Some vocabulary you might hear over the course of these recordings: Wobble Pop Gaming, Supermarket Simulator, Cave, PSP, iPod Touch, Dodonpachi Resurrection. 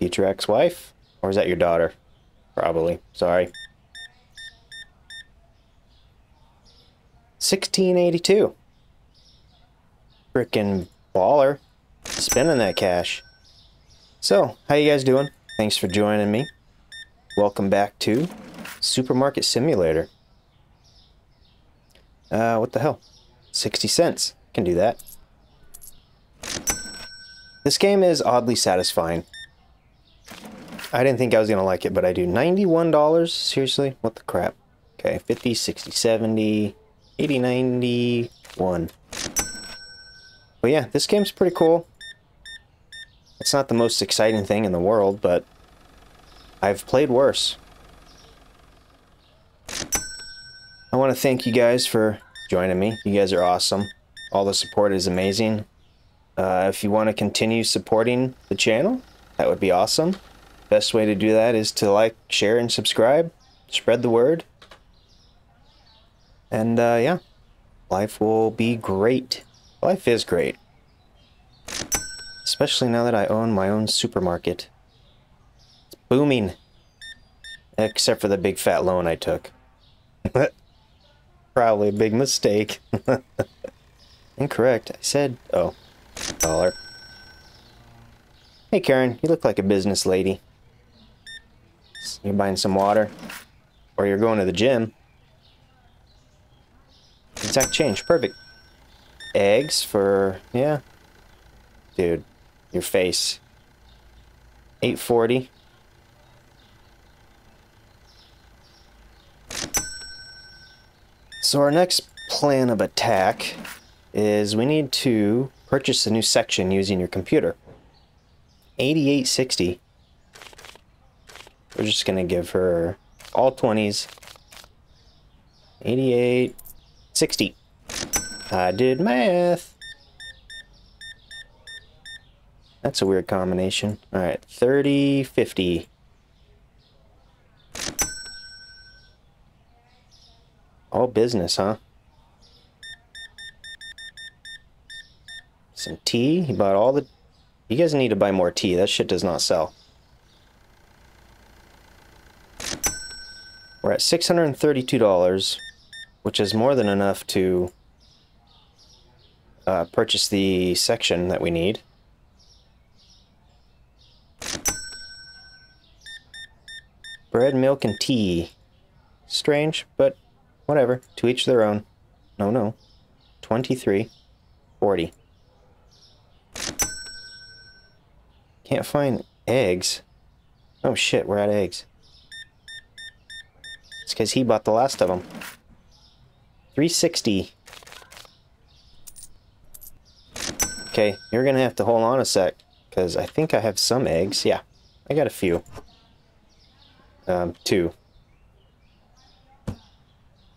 Future ex-wife? Or is that your daughter? Probably. Sorry. 1682. Frickin' baller. Spending that cash. So, how you guys doing? Thanks for joining me. Welcome back to Supermarket Simulator. What the hell? 60 cents. Can do that. This game is oddly satisfying. I didn't think I was going to like it, but I do. $91? Seriously? What the crap? Okay, 50, 60, 70, 80, 91. But yeah, this game's pretty cool. It's not the most exciting thing in the world, but I've played worse. I want to thank you guys for joining me. You guys are awesome. All the support is amazing. If you want to continue supporting the channel, that would be awesome. Best way to do that is to like, share, and subscribe. Spread the word. And yeah, life will be great. Life is great. Especially now that I own my own supermarket. It's booming. Except for the big fat loan I took. Probably a big mistake. Incorrect. I said, oh, dollar. Hey Karen, you look like a business lady. You're buying some water. Or you're going to the gym. Exact change. Perfect. Eggs for, yeah. Dude, your face. 840. So our next plan of attack is we need to purchase a new section using your computer. 88.60. We're just gonna give her all 20s. 88.60. I did math. That's a weird combination. All right, 30, 50. All business, huh? Some tea. He bought all the... You guys need to buy more tea. That shit does not sell. We're at $632, which is more than enough to purchase the section that we need. Bread, milk, and tea. Strange, but whatever. To each their own. No, no. 23.40. Can't find eggs. Oh shit, we're at eggs. It's because he bought the last of them. 3.60. Okay, you're gonna have to hold on a sec, because I think I have some eggs. Yeah, I got a few. Two.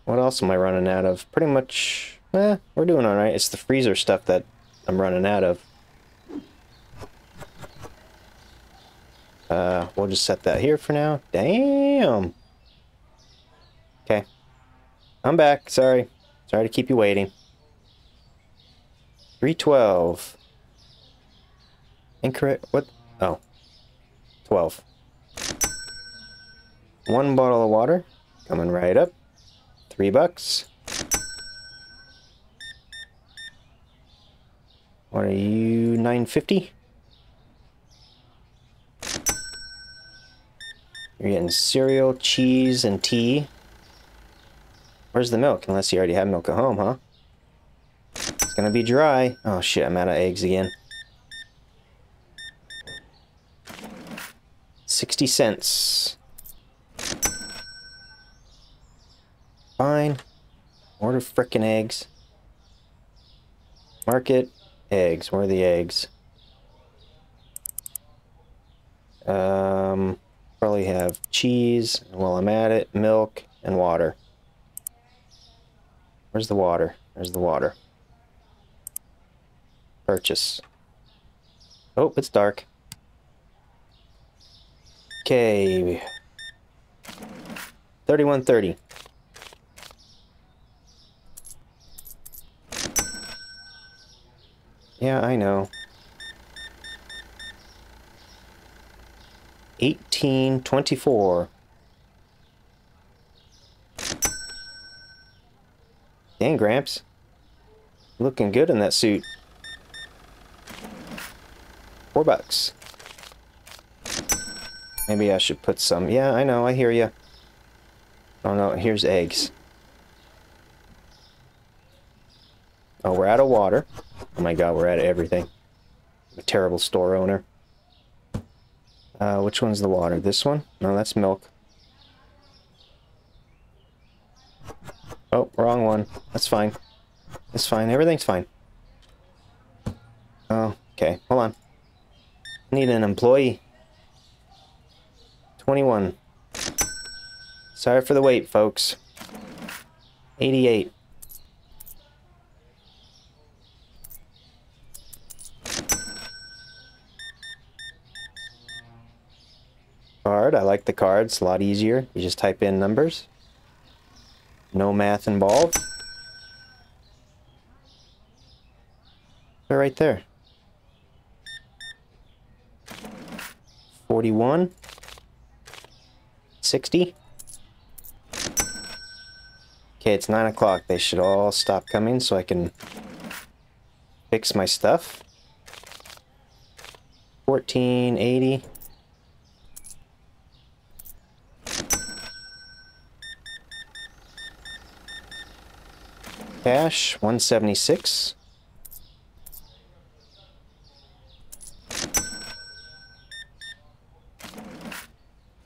What else am I running out of? Pretty much, we're doing all right. It's the freezer stuff that I'm running out of. We'll just set that here for now. Damn! Okay. I'm back. Sorry. Sorry to keep you waiting. 312. Incorrect. What? Oh. 12. One bottle of water. Coming right up. $3. What are you? 9.50? You're getting cereal, cheese, and tea. Where's the milk? Unless you already have milk at home, huh? It's gonna be dry. Oh shit, I'm out of eggs again. 60 cents. Fine. Order frickin' eggs. Market. Eggs. Where are the eggs? Probably have cheese, and while I'm at it, milk and water. Where's the water? There's the water. Purchase. Oh, it's dark. Okay. 31.30. Yeah, I know. 1824. Dang, Gramps. Looking good in that suit. $4. Maybe I should put some. Yeah, I know. I hear you. Oh, no. Here's eggs. Oh, we're out of water. Oh, my God. We're out of everything. I'm a terrible store owner. Which one's the water? This one? No, that's milk. Oh, wrong one. That's fine. That's fine. Everything's fine. Oh, okay. Hold on. I need an employee. 21. Sorry for the wait, folks. 88. Card. I like the card. It's a lot easier. You just type in numbers. No math involved. They're right there. 41. 60. Okay, it's 9 o'clock. They should all stop coming so I can fix my stuff. 1480. Cash, 176.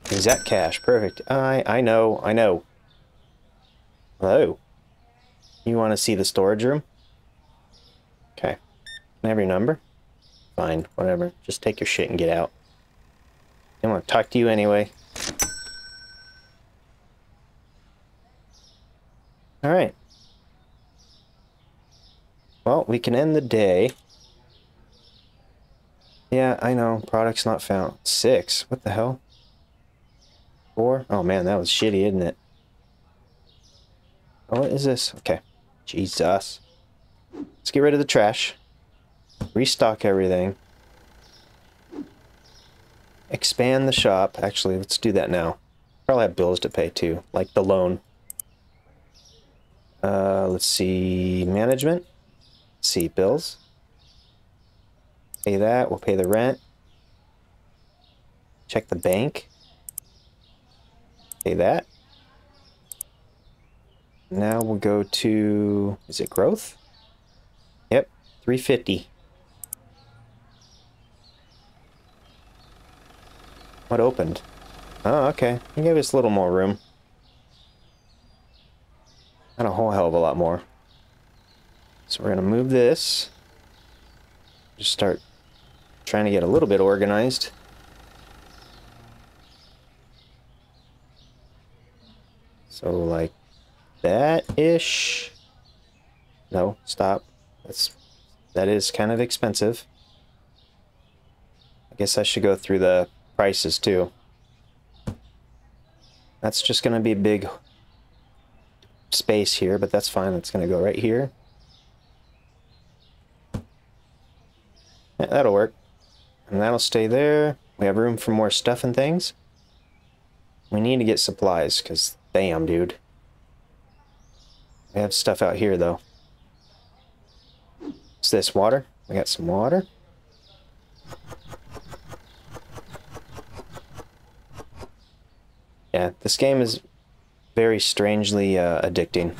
Exact cash, perfect. I know. Hello. You want to see the storage room? Okay. Can I have your number? Fine, whatever. Just take your shit and get out. I want to talk to you anyway. Alright. Well, we can end the day. Yeah, I know. Product's not found. 6. What the hell? 4. Oh man, that was shitty, isn't it? Oh, what is this? Okay. Jesus. Let's get rid of the trash. Restock everything. Expand the shop. Actually, let's do that now. Probably have bills to pay too, like the loan. Let's see. Management. See bills. Pay that. We'll pay the rent. Check the bank. Pay that. Now we'll go to, is it growth? Yep, 350. What opened? Oh, okay. You gave us a little more room. Not a whole hell of a lot more. So we're going to move this. Just start trying to get a little bit organized. So like that-ish. No, stop. That is kind of expensive. I guess I should go through the prices too. That's just going to be a big space here, but that's fine. It's going to go right here. Yeah, that'll work. And that'll stay there. We have room for more stuff and things. We need to get supplies, because damn, dude. We have stuff out here, though. What's this? Water? We got some water. Yeah, this game is very strangely addicting.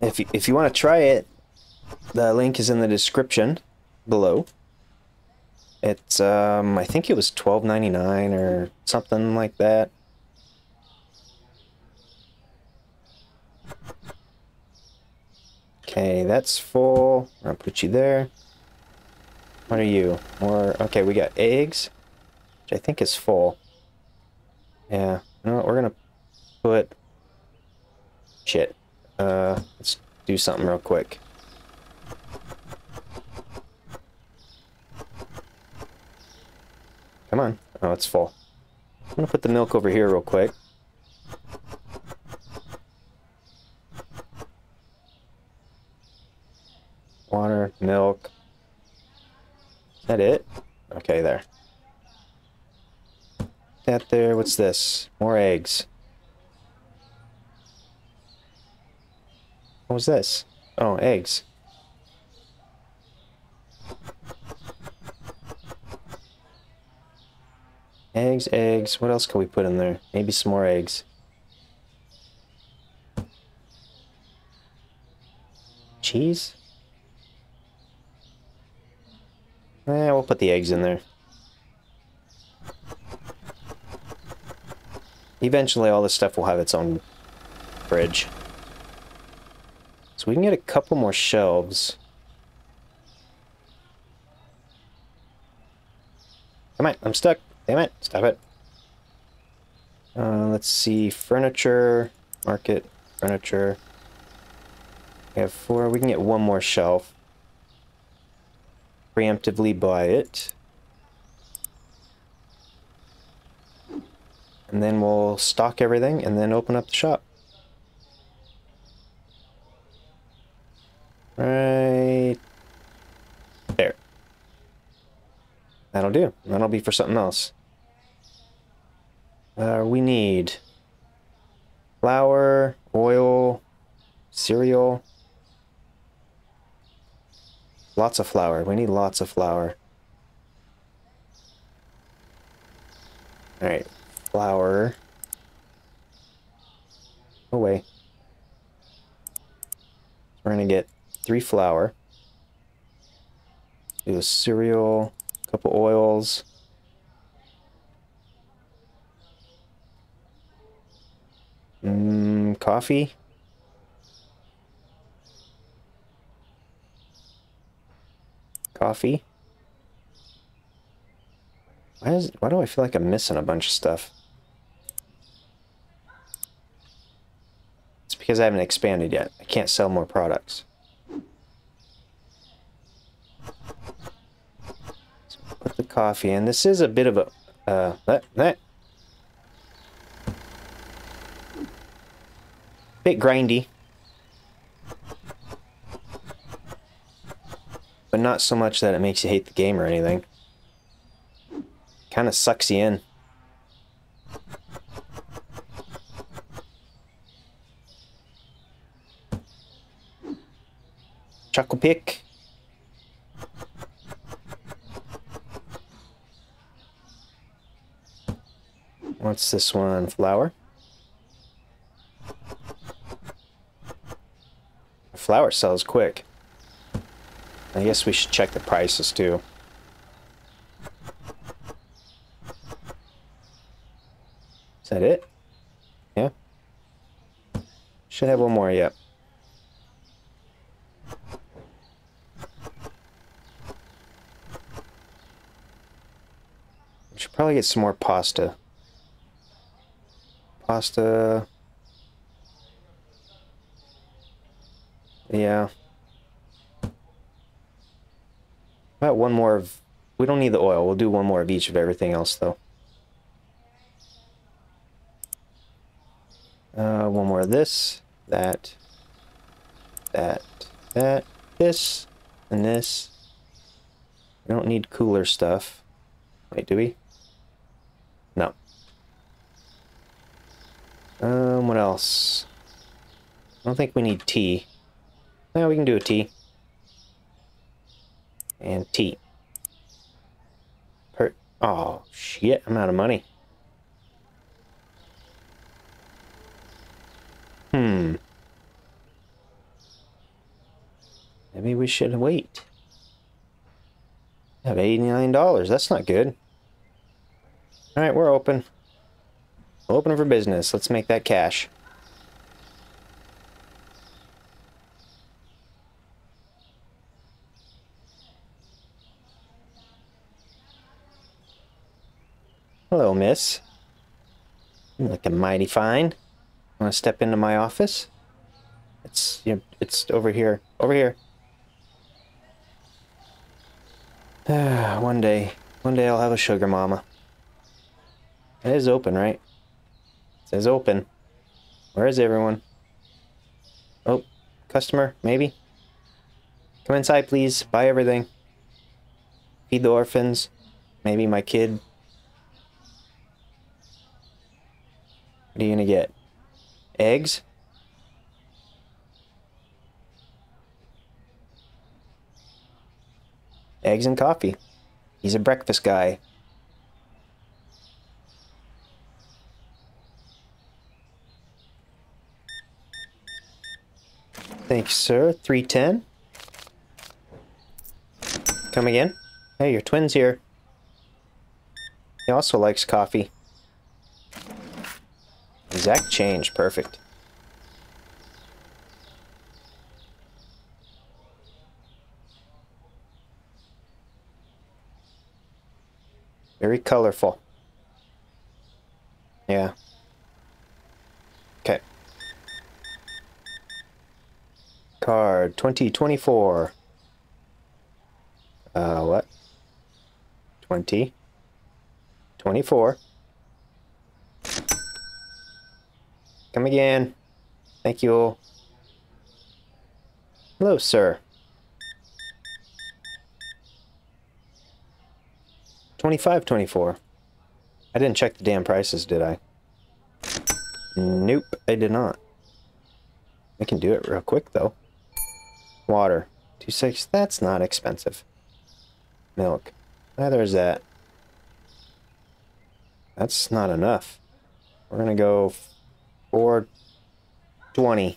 If you want to try it, the link is in the description below. It's, I think it was $12.99 or something like that. Okay, that's full. I'll put you there. What are you? More, okay, we got eggs, which I think is full. Yeah, you know what, we're going to put... Shit. Let's do something real quick. Come on. Oh, it's full. I'm gonna put the milk over here real quick. Water, milk. Is that it? Okay, there. That there, what's this? More eggs. What was this? Oh, eggs. Eggs, eggs. What else can we put in there? Maybe some more eggs. Cheese? Eh, we'll put the eggs in there. Eventually all this stuff will have its own fridge. So we can get a couple more shelves. Come on, I'm stuck. Damn it, stop it. Let's see, furniture, market, furniture. We have four, we can get one more shelf. Preemptively buy it. And then we'll stock everything and then open up the shop. Right there. That'll do. That'll be for something else. We need flour, oil, cereal. Lots of flour. We need lots of flour. Alright. Flour. Away. We're gonna get 3 flour. Do a cereal, a couple oils. Coffee. Coffee. Why do I feel like I'm missing a bunch of stuff? It's because I haven't expanded yet. I can't sell more products. So put the coffee in. This is a bit of a bit grindy. But not so much that it makes you hate the game or anything. Kind of sucks you in. Choco pick. What's this one? Flour? Flour sells quick. I guess we should check the prices too. Is that it? Yeah. Should have one more, yep. We should probably get some more pasta. Pasta. Yeah. About one more of... We don't need the oil. We'll do one more of each of everything else, though. One more of this, that, this, and this. We don't need cooler stuff. Wait, do we? No. What else? I don't think we need tea. No, we can do a tea. And tea. Oh, shit, I'm out of money. Maybe we should wait. I have $89. That's not good. Alright, we're open. We're open for business. Let's make that cash. Hello, miss. You're looking mighty fine. Want to step into my office? It's, you know, it's over here. Over here. One day I'll have a sugar mama. It is open, right? It says open. Where is everyone? Oh, customer, maybe? Come inside, please. Buy everything. Feed the orphans. Maybe my kid. What are you gonna get? Eggs? Eggs and coffee. He's a breakfast guy. Thanks, sir. 310. Come again. Hey, your twin's here. He also likes coffee. Exact change. Perfect. Very colorful. Yeah. Okay. Card 2024. What? 2024. Come again. Thank you all. Hello, sir. 25.24. I didn't check the damn prices, did I? Nope, I did not. I can do it real quick, though. Water. 2.6. That's not expensive. Milk. Neither is that. That's not enough. We're gonna go 4.20. That's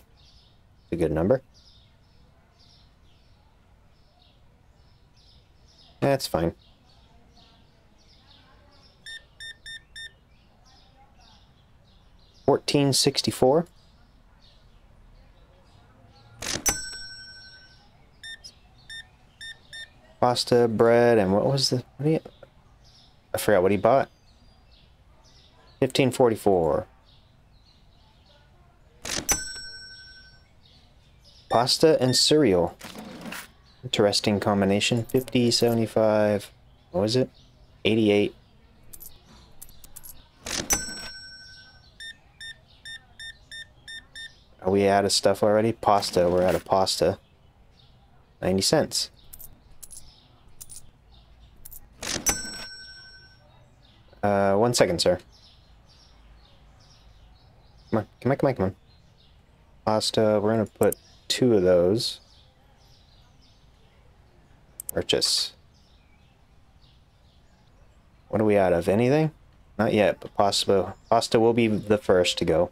a good number. That's fine. $14.64. Pasta, bread, and what was the... What he, I forgot what he bought. $15.44. Pasta and cereal. Interesting combination. 50, 75... What was it? 88. Are we out of stuff already? Pasta. We're out of pasta. 90 cents. One second, sir. Come on, come on, come on, come on. Pasta. We're gonna put two of those. Purchase. What are we out of? Anything? Not yet, but pasta. Pasta will be the first to go.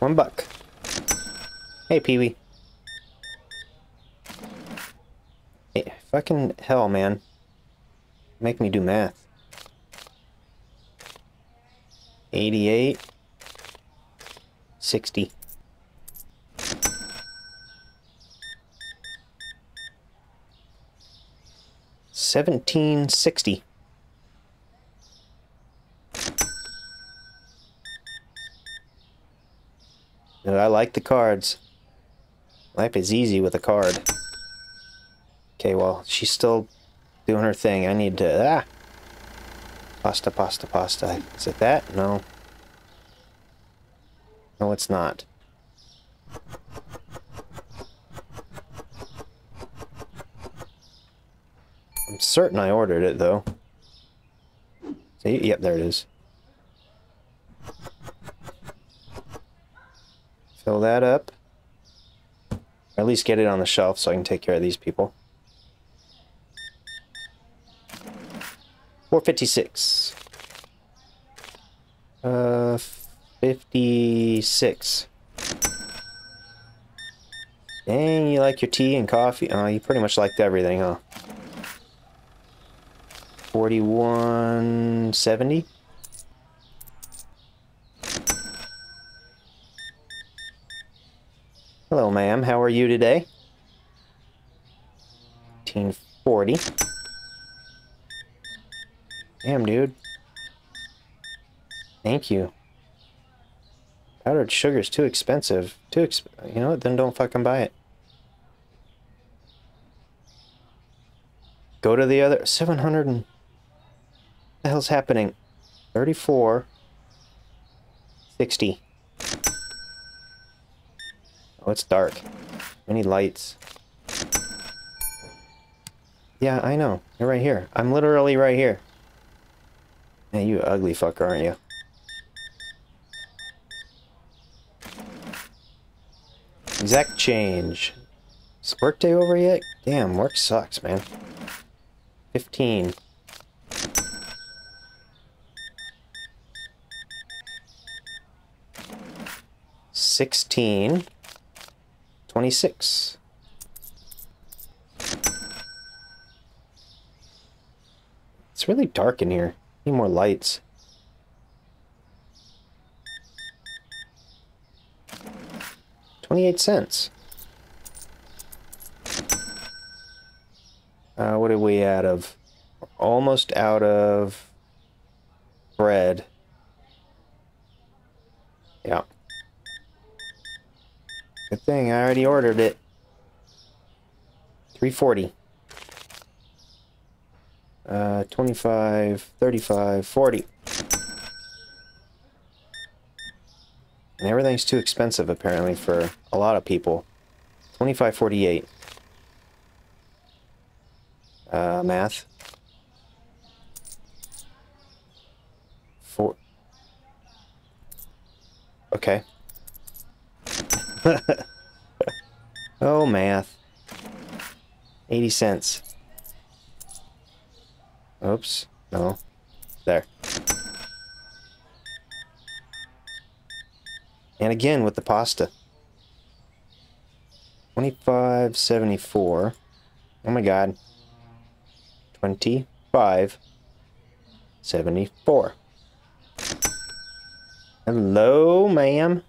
$1. Hey, Pee-wee. Hey, fucking hell, man. Make me do math. 88. 60. $17.60. Dude, I like the cards. Life is easy with a card. Okay, well, she's still doing her thing. I need to... Ah! Pasta, pasta, pasta. Is it that? No. No, it's not. I'm certain I ordered it, though. See? Yep, there it is. Fill that up. Or at least get it on the shelf so I can take care of these people. $4.56. 56. Dang, you like your tea and coffee? Oh, you pretty much liked everything, huh? 41.70. Hello, ma'am. How are you today? 1840. Damn, dude. Thank you. Powdered sugar's too expensive. You know what? Then don't fucking buy it. Go to the other... 700 and... What the hell's happening? 34... 60. Oh, it's dark. I need lights. Yeah, I know. You're right here. I'm literally right here. Man, you ugly fucker, aren't you? Exact change. Is work day over yet? Damn, work sucks, man. 15. Sixteen. 26. It's really dark in here. Need more lights. $0.28. What are we out of? We're almost out of bread. Yeah. Good thing I already ordered it. $3.40. 25, 35, 40. And everything's too expensive apparently for a lot of people. 25.48. Math. 4. Okay. Oh, math. 80 cents. Oops. No. There. And again with the pasta. 25.74. Oh my god. 25.74. Hello, ma'am.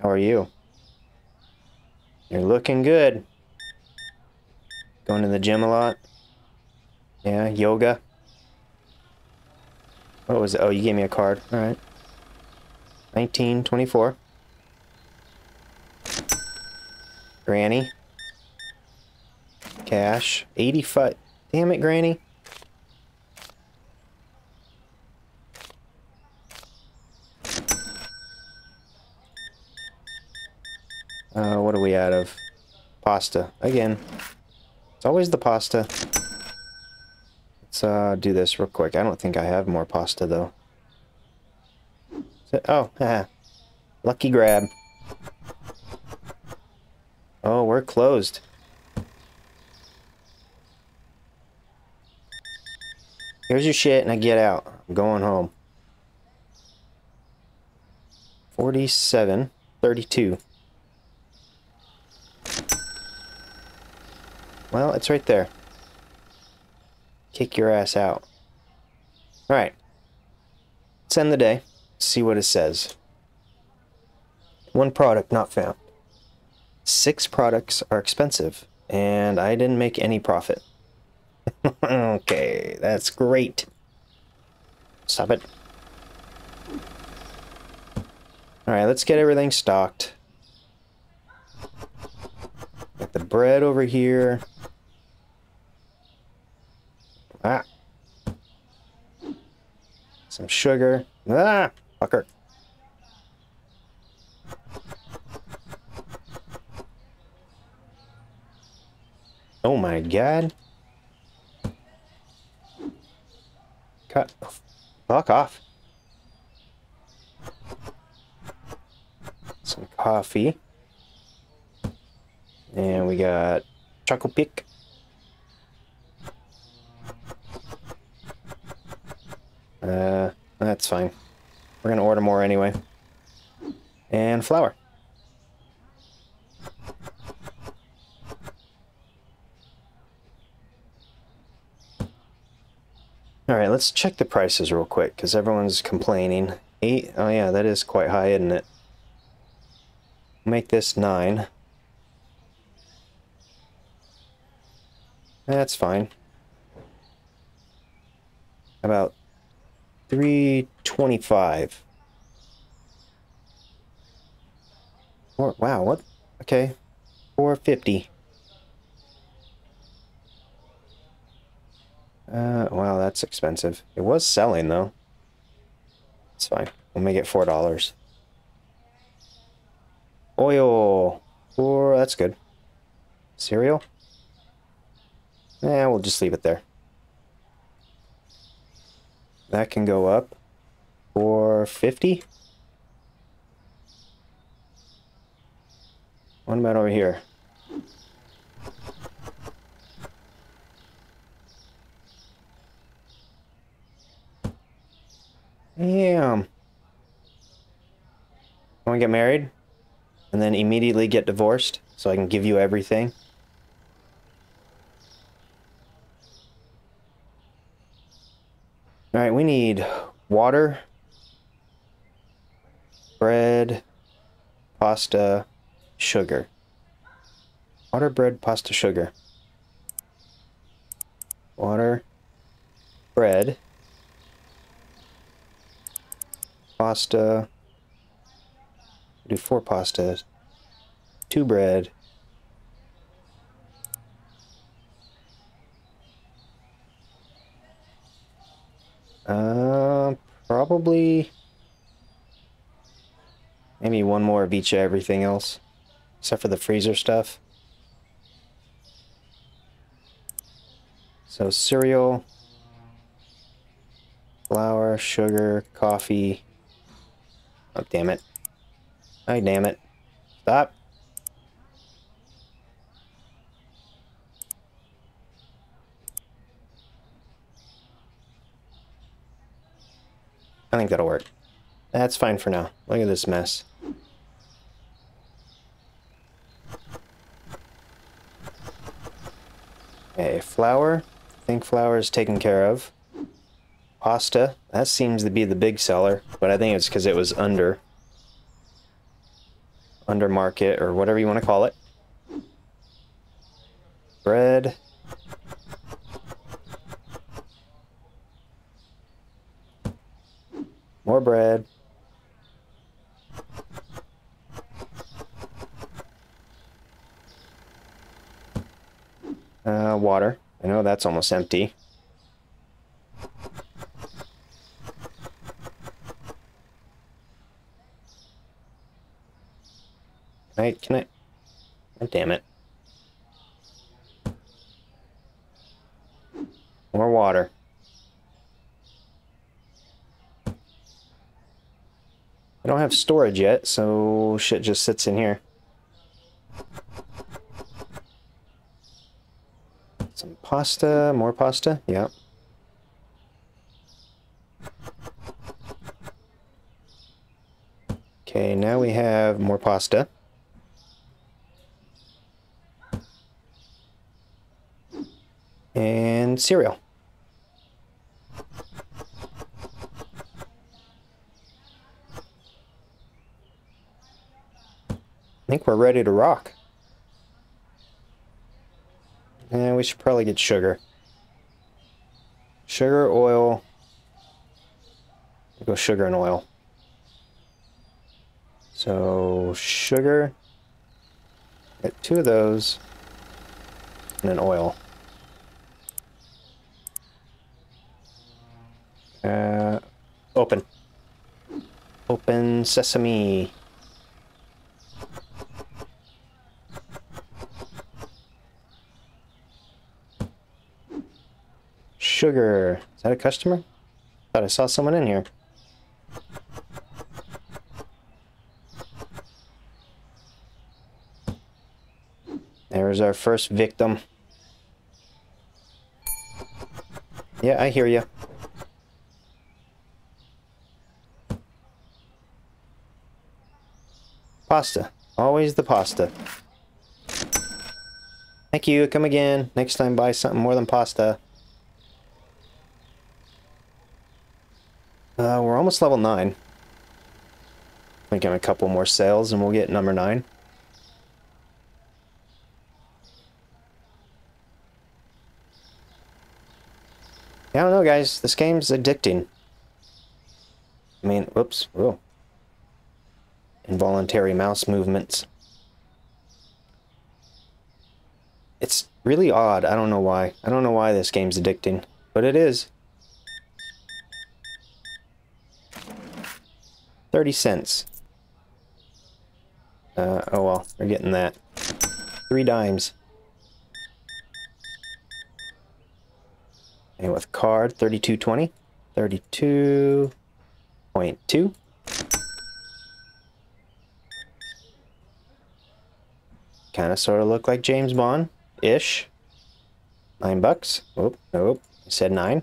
How are you? You're looking good. Going to the gym a lot? Yeah, yoga. What was it? Oh, you gave me a card. Alright. 19.24. Granny. Cash. 85. Damn it, Granny. What are we out of? Pasta. Again. It's always the pasta. Let's do this real quick. I don't think I have more pasta, though. Oh, haha. Lucky grab. Oh, we're closed. Here's your shit, and I get out. I'm going home. 47. 32. Well, it's right there. Kick your ass out. Alright. Let's end the day. See what it says. One product not found. 6 products are expensive, and I didn't make any profit. Okay, that's great. Stop it. Alright, let's get everything stocked. Get the bread over here. Ah. Some sugar. Ah, fucker. Oh my god. Cut. Fuck off. Some coffee. And we got Choco Pick. That's fine. We're gonna order more anyway. And flour. Alright, let's check the prices real quick, because everyone's complaining. 8, oh yeah, that is quite high, isn't it? Make this 9. That's fine. About 325. Or, wow, what? Okay. 450. Wow, that's expensive. It was selling though. It's fine. We'll make it $4. Oil. Or that's good. Cereal? Yeah, we'll just leave it there. That can go up for 50. What about over here? Damn. I want to get married and then immediately get divorced so I can give you everything. All right, we need water, bread, pasta, sugar. Water, bread, pasta, sugar. Water, bread, pasta. Do 4 pastas, 2 bread. Probably maybe 1 more of each of everything else, except for the freezer stuff. So cereal, flour, sugar, coffee. Oh, damn it. Oh, damn it. Stop. I think that'll work. That's fine for now. Look at this mess. Okay, flour. I think flour is taken care of. Pasta. That seems to be the big seller, but I think it's because it was under market or whatever you want to call it. Bread. More bread. Water. I know that's almost empty. Can I? Oh, damn it. More water. I don't have storage yet, so shit just sits in here. Some pasta, more pasta, yep. Okay, now we have more pasta. And cereal. I think we're ready to rock. And we should probably get sugar. Sugar, oil. We'll go sugar and oil. So sugar. Get 2 of those. And then oil. Open. Open sesame. Sugar. Is that a customer? Thought I saw someone in here. There's our first victim. Yeah, I hear you. Pasta. Always the pasta. Thank you. Come again. Next time buy something more than pasta. We're almost level 9. We get a couple more sales and we'll get number 9. I don't know, guys. This game's addicting. I mean, whoops. Whoa. Involuntary mouse movements. It's really odd. I don't know why. I don't know why this game's addicting, but it is. 30 cents. Oh well, we're getting that. 3 dimes. And with card 3220, 32.2. Kind of sort of look like James Bond-ish. $9. Oh, nope. I said 9.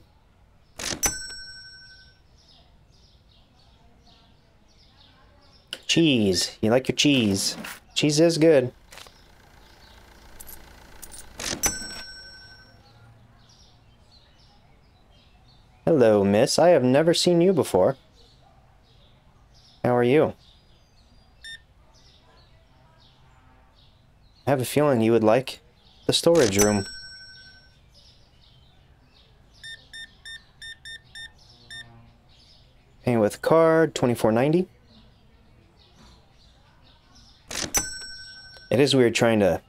Cheese. You like your cheese. Cheese is good. Hello, miss. I have never seen you before. How are you? I have a feeling you would like the storage room. Paying with card, $24.90. It is weird trying to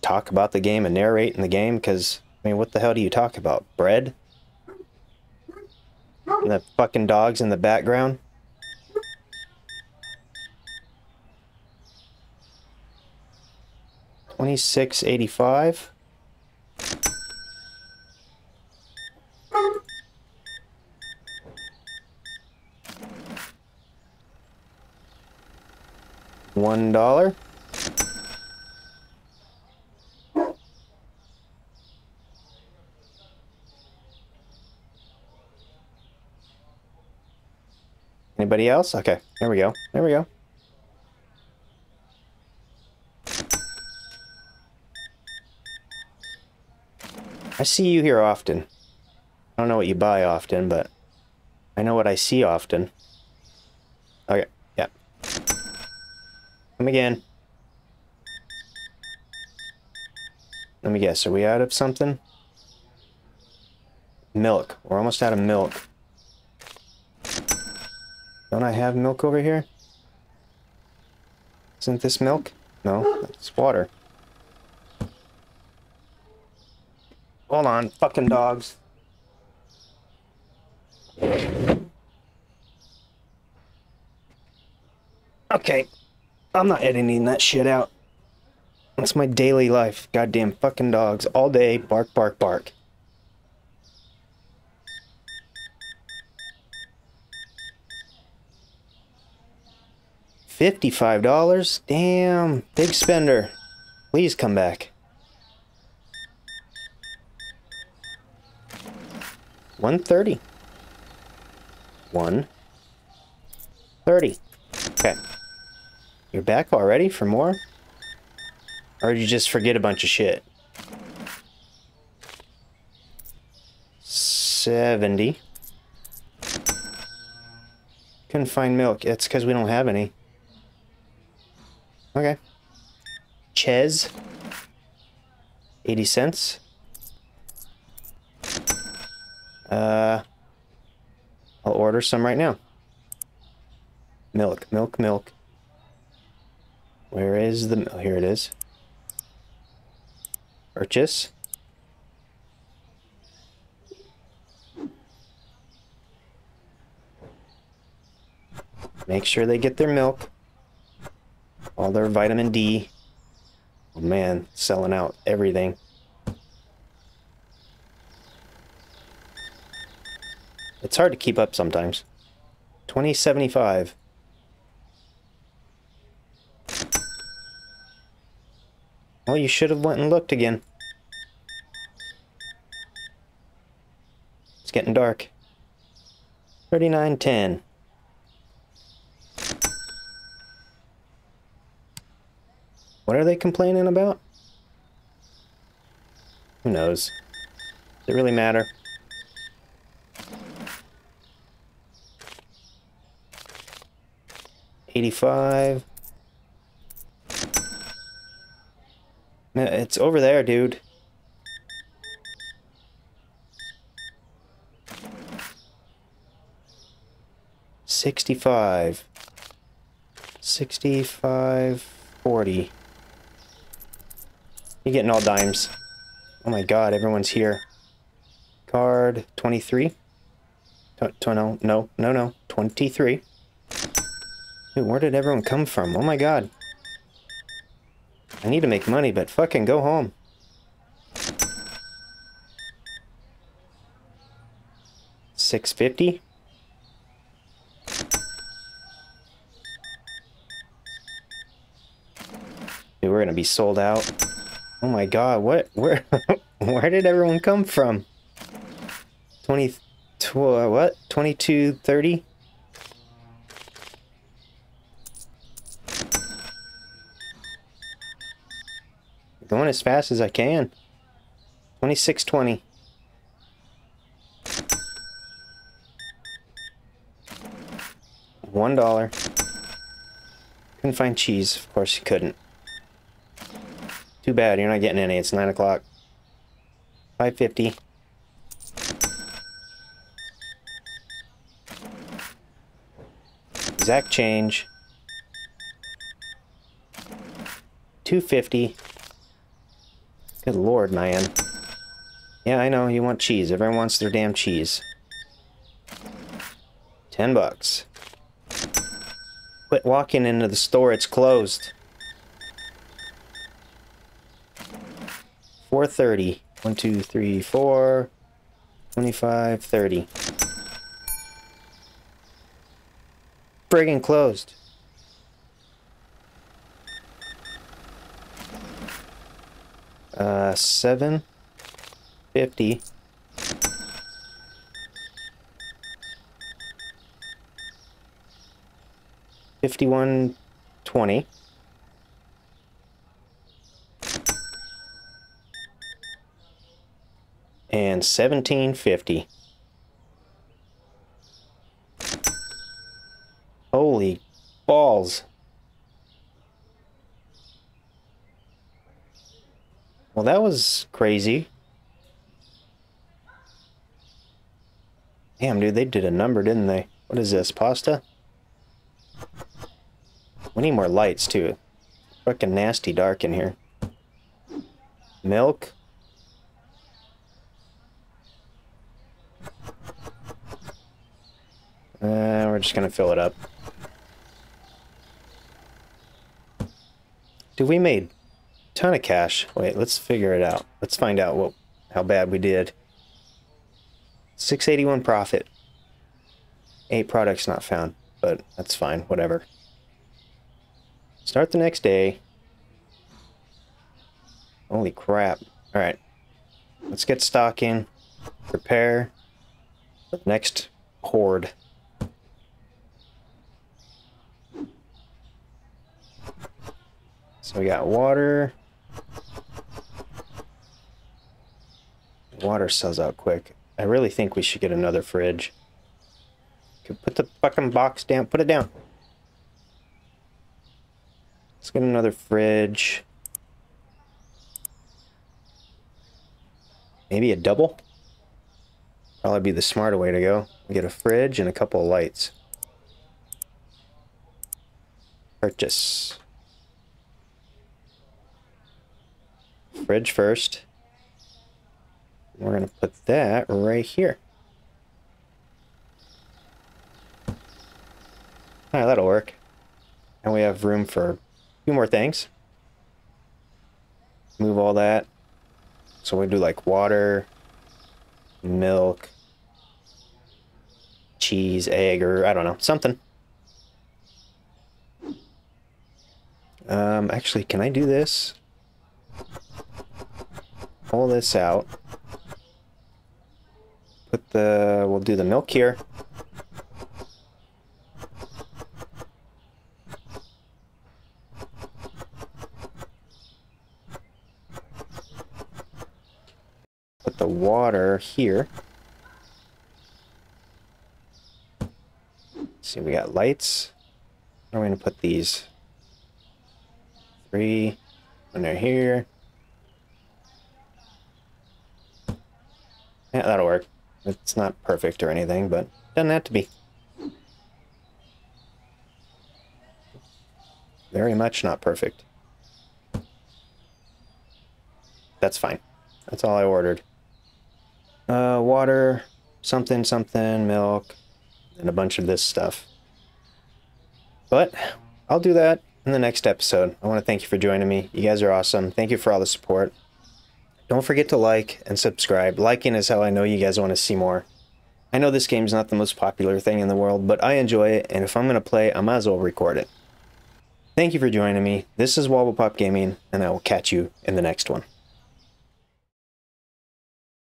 talk about the game and narrate in the game, because, I mean, what the hell do you talk about? Bread? And the fucking dogs in the background? $26.85. $1. Anybody else? Okay, there we go. There we go. I see you here often. I don't know what you buy often, but I know what I see often. Okay, yeah. Come again. Let me guess, are we out of something? Milk. We're almost out of milk. Don't I have milk over here? Isn't this milk? No, it's water. Hold on, fucking dogs. Okay. I'm not editing that shit out. That's my daily life. Goddamn fucking dogs. All day, bark, bark, bark. $55? Damn, big spender. Please come back. $130. $130. Okay. You're back already for more? Or did you just forget a bunch of shit? $70. Couldn't find milk. It's because we don't have any. Okay. Ches. 80 cents. I'll order some right now. Milk, milk, milk. Where is the... Oh, here it is. Purchase. Make sure they get their milk. All their vitamin D. Oh man, selling out everything. It's hard to keep up sometimes. $20.75. Well, you should have went and looked again. It's getting dark. $39.10. What are they complaining about? Who knows? Does it really matter? $85. It's over there, dude. $65. $65.40. You're getting all dimes. Oh my god, everyone's here. Card 23. No. 23. Dude, where did everyone come from? Oh my god. I need to make money, but fucking go home. $6.50. Dude, we're gonna be sold out. Oh my god, what? Where? Where did everyone come from? 22.30. Going as fast as I can. 26.20. $1. Couldn't find cheese. Of course you couldn't. Too bad, you're not getting any. It's 9 o'clock. 5.50. Exact change. 2.50. Good lord, man. Yeah, I know, you want cheese. Everyone wants their damn cheese. $10. Quit walking into the store, it's closed. 4.30. 1, 2, 3, 4, 25, 30. Friggin' closed. $7.50. $51.20. And $17.50. Holy balls. Well, that was crazy. Damn, dude, they did a number, didn't they? What is this, pasta? We need more lights, too. Fucking nasty dark in here. Milk. We're just gonna fill it up. Dude, we made a ton of cash. Wait, let's figure it out. Let's find out how bad we did. 681 profit. 8 products not found, but that's fine. Whatever. Start the next day. Holy crap. Alright. Let's get stock in. Prepare the next horde. So we got water. Water sells out quick. I really think we should get another fridge. Could put the fucking box down. Put it down. Let's get another fridge. Maybe a double? Probably be the smarter way to go. We get a fridge and a couple of lights. Purchase. Fridge first. We're going to put that right here. Alright, that'll work. And we have room for a few more things. Move all that. So we do like water, milk, cheese, egg, or I don't know, something. Actually, can I do this? Pull this out. Put the... We'll do the milk here. Put the water here. Let's see, we got lights. Where are we going to put these? 3. And they're here. Yeah, that'll work. It's not perfect or anything, but doesn't have to be. Very much not perfect. That's fine. That's all I ordered. Water, something, something, milk, and a bunch of this stuff. But I'll do that in the next episode. I want to thank you for joining me. You guys are awesome. Thank you for all the support. Don't forget to like and subscribe. Liking is how I know you guys want to see more. I know this game's not the most popular thing in the world, but I enjoy it, and if I'm going to play, I might as well record it. Thank you for joining me. This is Wobble Pop Gaming, and I will catch you in the next one.